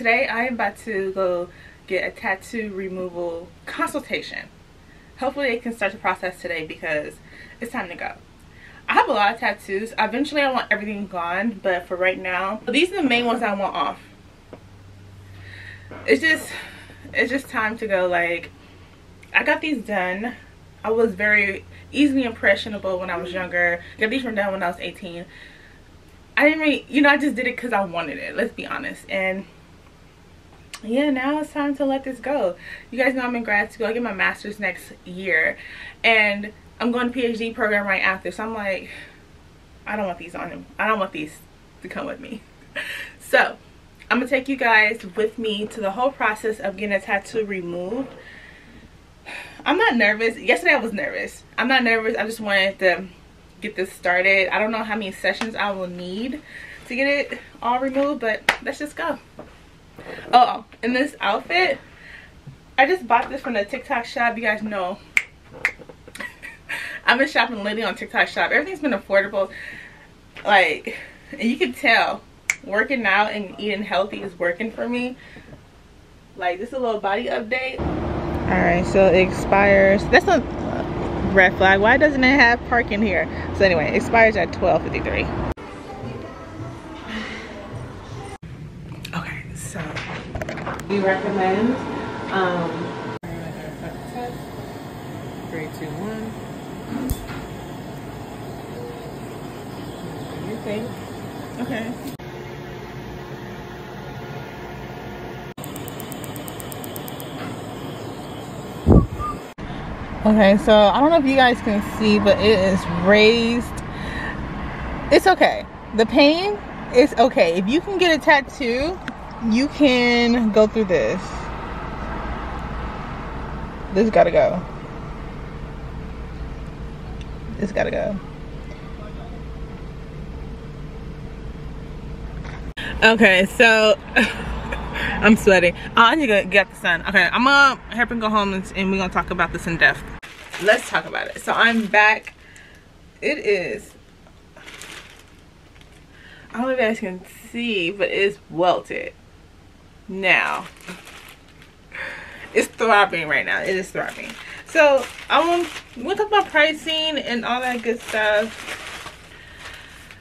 today I am about to go get a tattoo removal consultation. Hopefully they can start the process today because it's time to go. I have a lot of tattoos. Eventually I want everything gone, but for right now, these are the main ones I want off. It's just time to go. Like, I got these done. I was very easily impressionable when I was younger. Got these done when I was 18. I didn't really, you know, I just did it because I wanted it, let's be honest. And yeah, now it's time to let this go. You guys know I'm in grad school. I get my master's next year and I'm going to PhD program right after, so I'm like, I don't want these on him. I don't want these to come with me. So I'm gonna take you guys with me to the whole process of getting a tattoo removed. I'm not nervous. Yesterday I was nervous. I'm not nervous. I just wanted to get this started. I don't know how many sessions I will need to get it all removed, but let's just go. Oh, and this outfit, I just bought this from the TikTok shop. You guys know I've been shopping lately on TikTok shop. Everything's been affordable. Like, and you can tell working out and eating healthy is working for me. Like, this is a little body update. Alright, so it expires. That's a red flag. Why doesn't it have parking here? So anyway, it expires at 12:53. Okay, so we recommend 3, 2, 1. What do you think? Okay. Okay, so I don't know if you guys can see, but it is raised. It's okay. The pain is okay. If you can get a tattoo, you can go through this. This gotta go. This gotta go. Okay, so I'm sweating. I need to get the sun. Okay, I'm gonna help him go home and we're gonna talk about this in depth. Let's talk about it. So I'm back. It is, I don't know if you guys can see, but it's welted. Now it's throbbing right now. It is throbbing. So we'll talk about pricing and all that good stuff.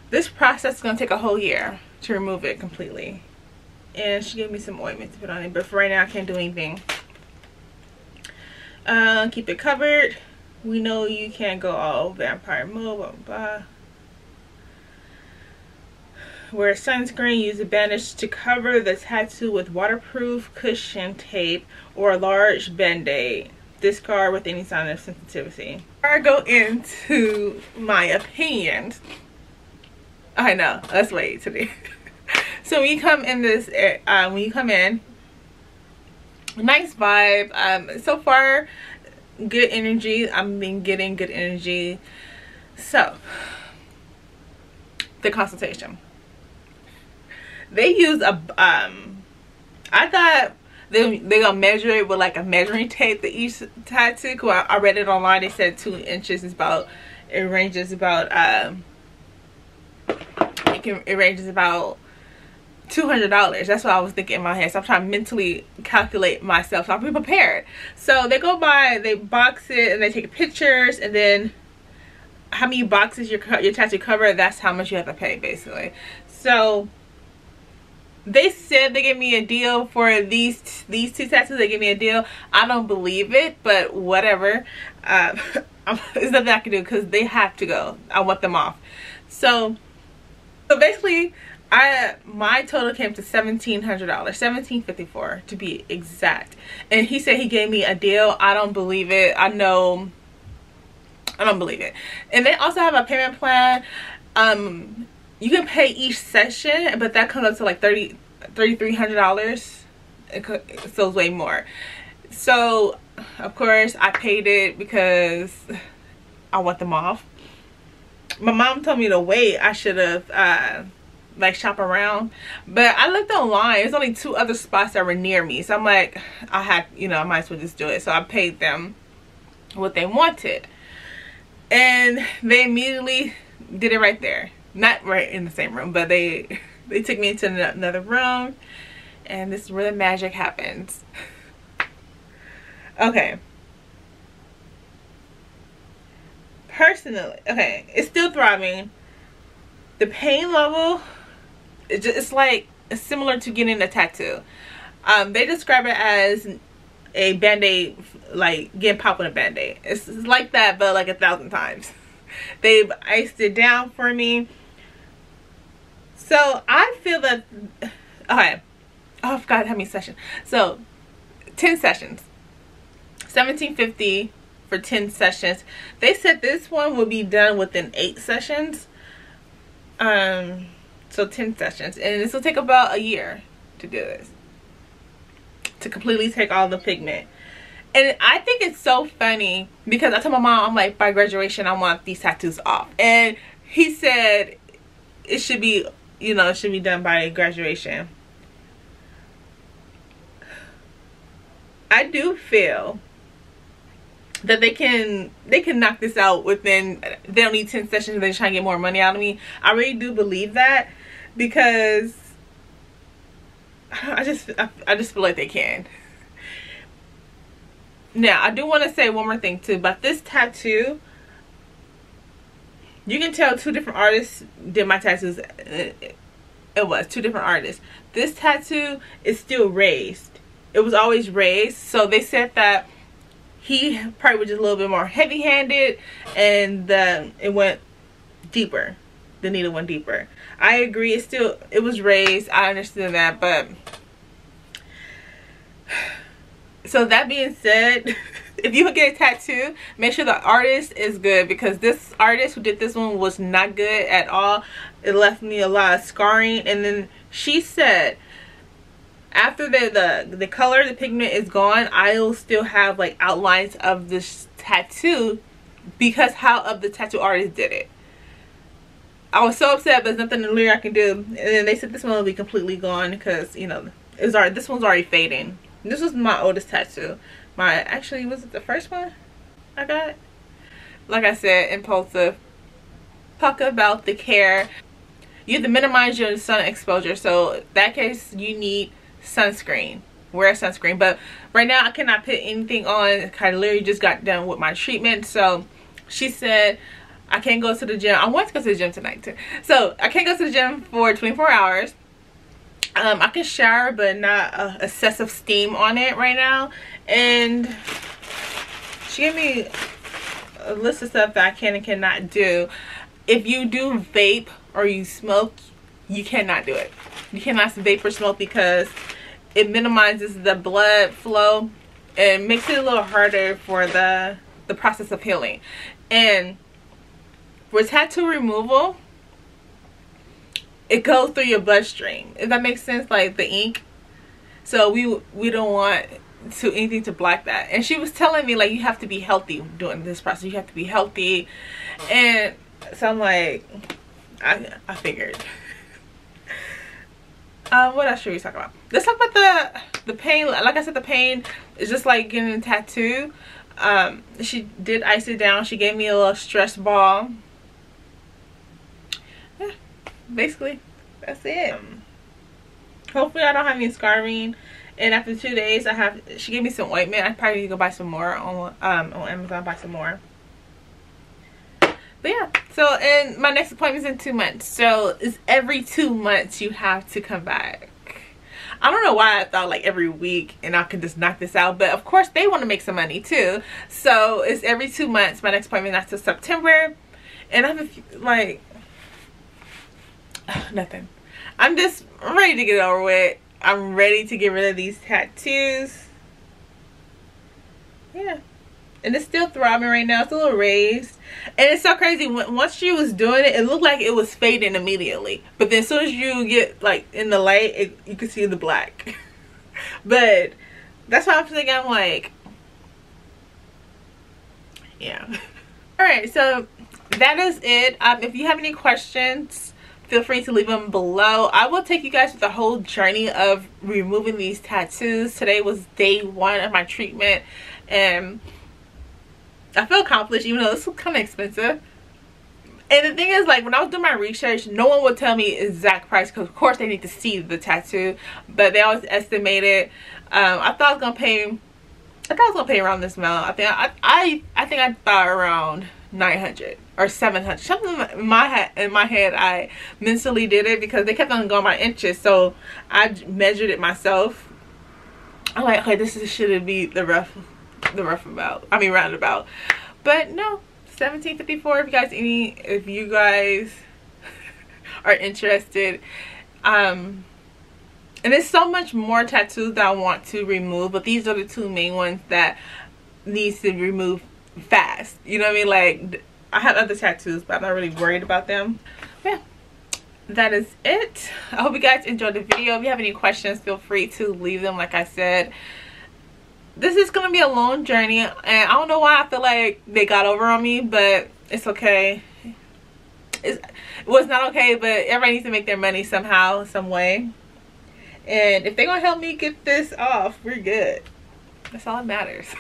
This process is gonna take a whole year to remove it completely. And she gave me some ointment to put on it, but for right now I can't do anything. Keep it covered. We know you can't go all vampire mode, blah, blah, blah. Wear sunscreen. Use a bandage to cover the tattoo with waterproof cushion tape or a large band-aid. Discard with any sign of sensitivity. Before I go into my opinions, I know that's late today. So when you come in nice vibe. So far, good energy. I've been getting good energy. So the consultation. They use a I thought they're gonna measure it with like a measuring tape to each tattoo. Well, I read it online. They said 2 inches is about. It ranges about. It ranges about $200. That's what I was thinking in my head. So I'm trying to mentally calculate myself so I'll be prepared. So they go by, they box it, and they take pictures, and then how many boxes your tattoo cover, that's how much you have to pay basically. So they said they gave me a deal for these two tattoos. They gave me a deal. I don't believe it, but whatever. There's nothing I can do because they have to go. I want them off. So basically my total came to $1,700, $1,754 to be exact. And he said he gave me a deal. I don't believe it. I know I don't believe it. And they also have a payment plan. You can pay each session, but that comes up to like $3,300. So it's way more. So of course I paid it because I want them off. My mom told me to wait. I should have like shop around, but I looked online. There's only 2 other spots that were near me, so I'm like, I had, you know, I might as well just do it. So I paid them what they wanted, and they immediately did it right there. Not right in the same room, but they took me into another room, and this is where the magic happens. Okay. Personally, okay, it's still throbbing. The pain level, it's like similar to getting a tattoo. They describe it as a band-aid, like getting popped with a band-aid. It's like that, but like 1,000 times. They've iced it down for me. So I feel that, okay, oh God, how many sessions? So 10 sessions, $17.50 for 10 sessions. They said this one will be done within 8 sessions. So 10 sessions, and this will take about a year to do this, to completely take all the pigment. And I think it's so funny because I told my mom, I'm like, by graduation I want these tattoos off, and he said it should be, you know, it should be done by graduation. I do feel that they can knock this out within, they don't need 10 sessions, they're trying to get more money out of me. I really do believe that, because I just feel like they can. Now, I do want to say one more thing too about this tattoo. You can tell two different artists did my tattoos. It was two different artists. This tattoo is still raised. It was always raised, so they said that he probably was just a little bit more heavy-handed, and then it went deeper. The needle went deeper. I agree. It's still, it was raised. I understand that, but so that being said, if you would get a tattoo, make sure the artist is good, because this artist who did this one was not good at all. It left me a lot of scarring. And then she said, after the color, the pigment is gone, I'll still have like outlines of this tattoo because how of the tattoo artist did it. I was so upset, but there's nothing really I can do. And then they said this one will be completely gone because, you know, it's already, this one's already fading. This was my oldest tattoo. Actually, was it the first one I got? Like I said, impulsive. Talk about the care. You have to minimize your sun exposure. So in that case, you need sunscreen. Wear sunscreen. But right now, I cannot put anything on. I literally just got done with my treatment. So she said, I can't go to the gym. I want to go to the gym tonight too. So I can't go to the gym for 24 hours. I can shower, but not excessive steam on it right now. And she gave me a list of stuff that I can and cannot do. If you do vape or you smoke, you cannot do it. You cannot vape or smoke because it minimizes the blood flow and makes it a little harder for the process of healing. And for tattoo removal, it goes through your bloodstream, if that makes sense, like the ink. So we don't want to anything to block that. And she was telling me, like, you have to be healthy during this process. You have to be healthy. And so I'm like, I figured. What else should we talk about? Let's talk about the pain. Like I said, the pain is just like getting a tattoo. She did ice it down. She gave me a little stress ball. Yeah, basically that's it. Hopefully I don't have any scarring, and after 2 days she gave me some ointment. I probably need to go buy some more on Amazon, buy some more. But yeah, so, and my next appointment is in 2 months, so it's every 2 months you have to come back. I don't know why I thought like every week and I could just knock this out, but of course they want to make some money too. So it's every 2 months. My next appointment, that's till September, and I have a few, like, nothing. I'm just ready to get over with. I'm ready to get rid of these tattoos. Yeah. And it's still throbbing right now. It's a little raised. And it's so crazy. Once she was doing it, it looked like it was fading immediately. But then as soon as you get, like, in the light, you can see the black. But that's why I'm thinking, I'm like, yeah. Alright, so that is it. If you have any questions, feel free to leave them below. I will take you guys through the whole journey of removing these tattoos. Today was day 1 of my treatment. And I feel accomplished, even though this was kind of expensive. And the thing is, like, when I was doing my research, no one would tell me exact price because, of course, they need to see the tattoo. But they always estimate it. I thought I was gonna pay around this amount. I think I thought around 900 or 700, something. In my head, I mentally did it because they kept on going by inches, so I measured it myself. I'm like, okay, this should be the rough about. I mean, roundabout. But no, 1754. If you guys are interested, and there's so much more tattoos that I want to remove, but these are the two main ones that needs to be removed fast. You know what I mean? Like, I have other tattoos, but I'm not really worried about them. Yeah, that is it. I hope you guys enjoyed the video. If you have any questions, feel free to leave them. Like I said, this is going to be a long journey, and I don't know why I feel like they got over on me, but it's okay. It was not okay, but everybody needs to make their money somehow, some way. And if they're going to help me get this off, we're good. That's all that matters.